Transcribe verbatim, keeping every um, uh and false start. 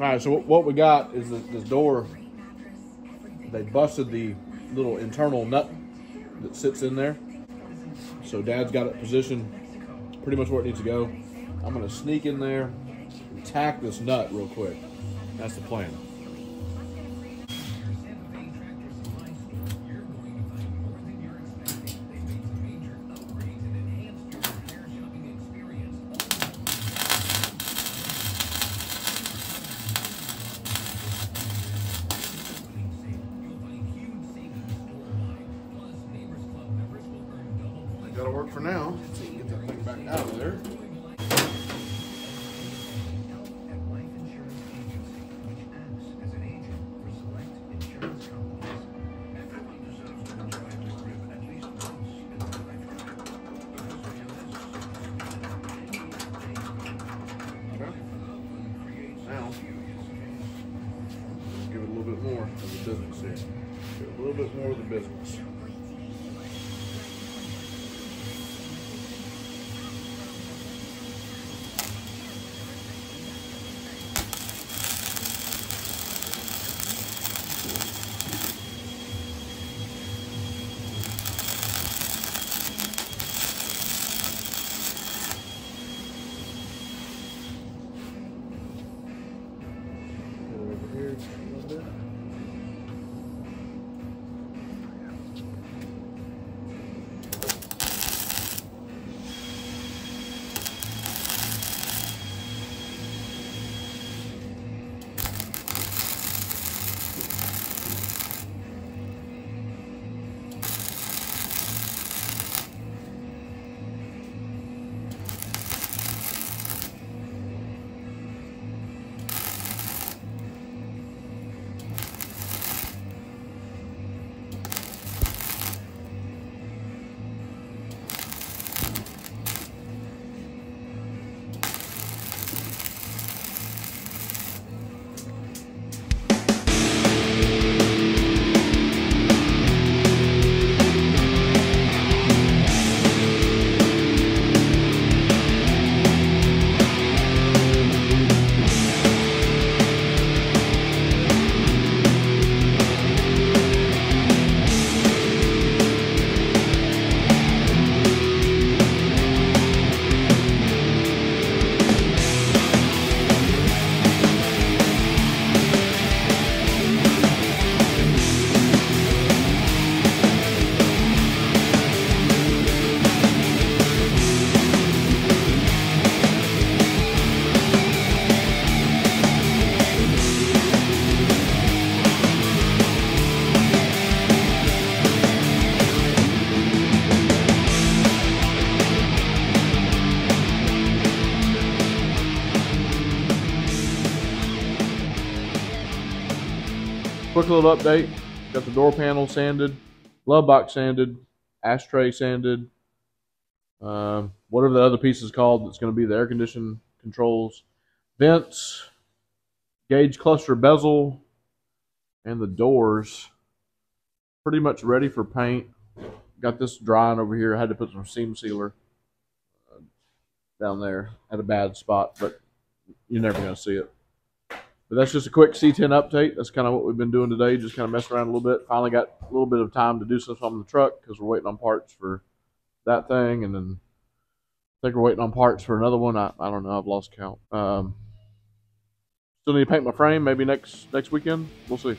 All right, so what we got is this, this door. They busted the little internal nut that sits in there. So Dad's got it positioned pretty much where it needs to go. I'm gonna sneak in there and tack this nut real quick. That's the plan. That'll work for now. So you can get that thing back out of there. Okay. Now, let's give it a little bit more of the business here. Give it a little bit more of the business. Quick little update. Got the door panel sanded, glove box sanded, ashtray sanded, um, whatever the other piece is called that's going to be the air conditioning controls, vents, gauge cluster bezel, and the doors. Pretty much ready for paint. Got this drying over here. I had to put some seam sealer uh, down there at a bad spot, but you're never going to see it. But that's just a quick C ten update. That's kind of what we've been doing today, just kind of messing around a little bit. Finally got a little bit of time to do stuff on the truck because we're waiting on parts for that thing. And then I think we're waiting on parts for another one. I, I don't know. I've lost count. Um, still need to paint my frame maybe next next weekend. We'll see.